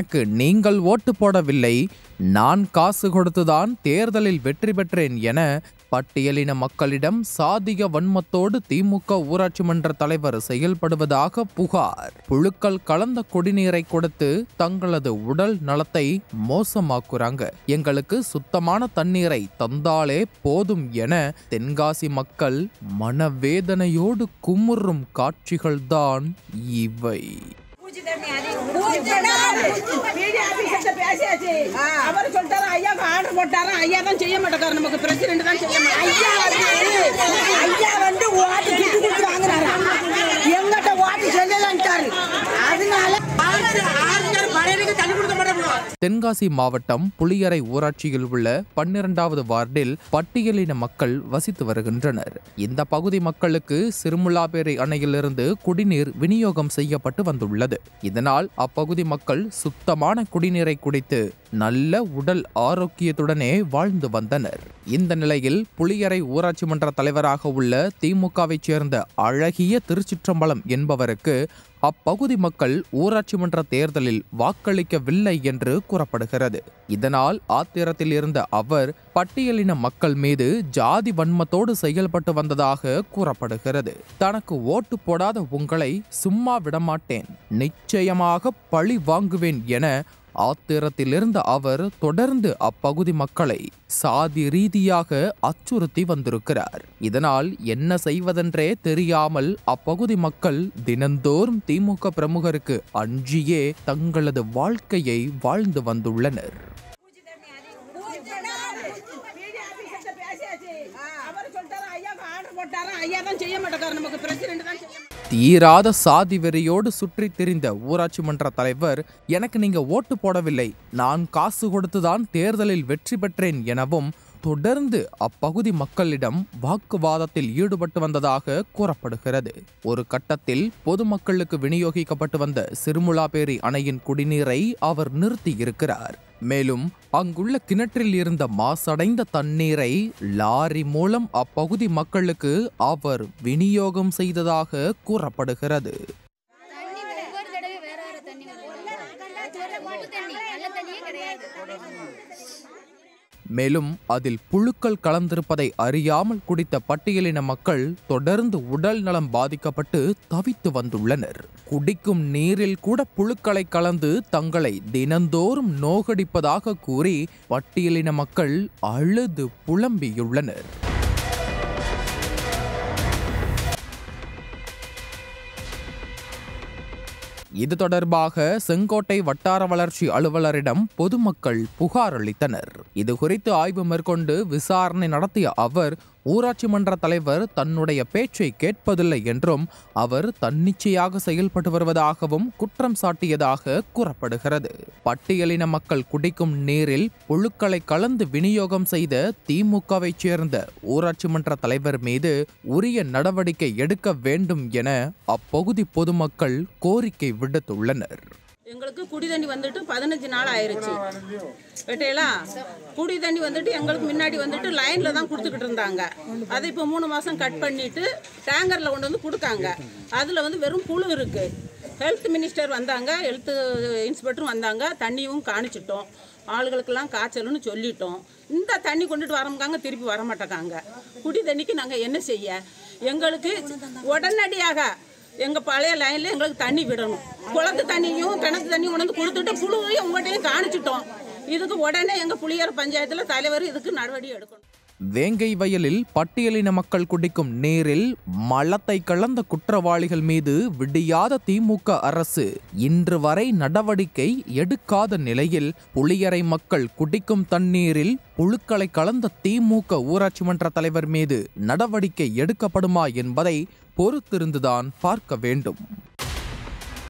எனக்கு நீங்கள் ஓட்டு போடவில்லை, நான் காசு கொடுத்துதான் தேர்தலில் வெற்றி பெற்றேன் என பட்டியலின மக்களிடம் சாதிய வன்மத்தோடு திமுக ஊராட்சி மன்ற தலைவர் செயல்படுவதாக புகார். புழுக்கள் கலந்த குடிநீரை கொடுத்து தங்களது உடல் நலத்தை மோசமாக்குறாங்க, எங்களுக்கு சுத்தமான தண்ணீரை தந்தாலே போதும் என தென்காசி மக்கள் மனவேதனையோடு குமுறும் காட்சிகள்தான் இவை. அவர் சொல்றாரு ஐயா ஆர்டர் போட்டாரா, ஐயா தான் செய்ய மாட்டாரு, நமக்கு பிரசிடென்ட் தான் செய்ய மாட்டாரு, ஐயா வந்து ஓட்டு கிட்டு கொடுக்குறாங்கறாரு, எங்கட்ட ஓட்டு செல்லலன்றாரு. அதனால தென்காசி மாவட்டம் புளியரை ஊராட்சியில் உள்ள 12வது வார்டில் பட்டியலின மக்கள் வசித்து வருகின்றனர். இந்த பகுதி மக்களுக்கு சிறுமுலாபேரி அணையிலிருந்து குடிநீர் விநியோகம் செய்யப்பட்டு வந்துள்ளது. இதனால் அப்பகுதி மக்கள் சுத்தமான குடிநீரை குடித்து நல்ல உடல் ஆரோக்கியத்துடனே வாழ்ந்து வந்தனர். இந்த நிலையில் புளியரை ஊராட்சி மன்ற தலைவராக உள்ள திமுகவை சேர்ந்த அழகிய திருச்சிற்றம்பலம் என்பவருக்கு அப்பகுதி மக்கள் ஊராட்சி மன்ற தேர்தலில் வாக்களிக்கவில்லை என்று கூறப்படுகிறது. இதனால் ஆத்திரத்தில் இருந்த அவர் பட்டியலின மக்கள் மீது ஜாதி வன்மத்தோடு செயல்பட்டு வந்ததாக கூறப்படுகிறது. தனக்கு ஓட்டு போடாத உங்களை சும்மா விடமாட்டேன், நிச்சயமாக பழி வாங்குவேன் என ஆத்திரத்திலிருந்த அவர் தொடர்ந்து அப்பகுதி மக்களை சாதி ரீதியாக அச்சுறுத்தி வந்திருக்கிறார். இதனால் என்ன செய்வதென்றே தெரியாமல் அப்பகுதி மக்கள் தினந்தோறும் திமுக பிரமுகருக்கு அஞ்சியே தங்களது வாழ்க்கையை வாழ்ந்து வந்துள்ளனர். தீராத சாதி வெறியோடு சுற்றி திரிந்த ஊராட்சி மன்ற தலைவர் எனக்கு நீங்க ஓட்டு போடவில்லை, நான் காசு கொடுத்துதான் தேர்தலில் வெற்றி பெற்றேன் எனவும் தொடர்ந்து அப்பகுதி மக்களிடம் வாக்குவாதத்தில் ஈடுபட்டு வந்ததாக கூறப்படுகிறது. ஒரு கட்டத்தில் பொதுமக்களுக்கு விநியோகிக்கப்பட்டு வந்த சிறுமுலாபேரி அணையின் குடிநீரை அவர் நிறுத்தியிருக்கிறார். மேலும் அங்குள்ள கிணற்றில் இருந்த மாசடைந்த தண்ணீரை லாரி மூலம் அப்பகுதி மக்களுக்கு அவர் விநியோகம் செய்ததாக கூறப்படுகிறது. மேலும் அதில் புழுக்கள் கலந்திருப்பதை அறியாமல் குடித்த பட்டியலின மக்கள் தொடர்ந்து உடல் நலம் பாதிக்கப்பட்டு தவித்து வந்துள்ளனர். குடிக்கும் நீரில் கூட புழுக்களை கலந்து தங்களை தினந்தோறும் நோகடிப்பதாக கூறி பட்டியலின மக்கள் அழுது புலம்பியுள்ளனர். இது தொடர்பாக செங்கோட்டை வட்டார வளர்ச்சி அலுவலரிடம் பொதுமக்கள் புகார் அளித்தனர். இது குறித்து ஆய்வு மேற்கொண்டு விசாரணை நடத்திய அவர் ஊராட்சி மன்ற தலைவர் தன்னுடைய பேச்சை கேட்பதில்லை என்றும் அவர் தன்னிச்சையாக செயல்பட்டு வருவதாகவும் குற்றம் சாட்டியதாக கூறப்படுகிறது. பட்டியலின மக்கள் குடிக்கும் நீரில் புழுக்களை கலந்து விநியோகம் செய்த திமுகவை சேர்ந்த ஊராட்சி மன்ற தலைவர் மீது உரிய நடவடிக்கை எடுக்க வேண்டும் என அப்பகுதி பொதுமக்கள் கோரிக்கை விடுத்துள்ளனர். எங்களுக்கு குடி தண்ணி வந்துட்டு 15 நாள் ஆயிடுச்சு கேட்டீங்களா. குடி தண்ணி வந்துட்டு எங்களுக்கு முன்னாடி வந்துட்டு லைனில் தான் கொடுத்துக்கிட்டு இருந்தாங்க. அதை இப்போ 3 மாதம் கட் பண்ணிவிட்டு டேங்கரில் கொண்டு வந்து கொடுத்தாங்க. அதில் வந்து வெறும் புழு இருக்குது. ஹெல்த் மினிஸ்டர் வந்தாங்க, ஹெல்த் இன்ஸ்பெக்டரும் வந்தாங்க, தண்ணியும் காணிச்சிட்டோம், ஆளுகளுக்கெல்லாம் காய்ச்சல்னு சொல்லிட்டோம். இந்த தண்ணி கொண்டுட்டு வரமுக்காங்க, திருப்பி வரமாட்டேக்காங்க. குடி தண்ணிக்கு நாங்கள் என்ன செய்ய? எங்களுக்கு உடனடியாக எங்கள் பழைய லைனில் எங்களுக்கு தண்ணி விடணும். குளத்து தண்ணியும் கிணத்து தண்ணியும் கொண்டு வந்து கொடுத்துட்டு புழுவையும் உங்கள்கிட்டையும் காணிச்சிட்டோம். இதுக்கு உடனே எங்கள் புளியர் பஞ்சாயத்தில் தலைவர் இதுக்கு நடவடிக்கை எடுக்கணும். வேங்கை வயலில் பட்டியலின மக்கள் குடிக்கும் நீரில் மலத்தை கலந்த குற்றவாளிகள் மீது விடியாத திமுக அரசு இன்று வரை நடவடிக்கை எடுக்காத நிலையில் புளியரை மக்கள் குடிக்கும் தண்ணீரில் புழுக்களை கலந்த திமுக ஊராட்சி மன்ற தலைவர் மீது நடவடிக்கை எடுக்கப்படுமா என்பதை பொறுத்திருந்துதான் பார்க்க வேண்டும்.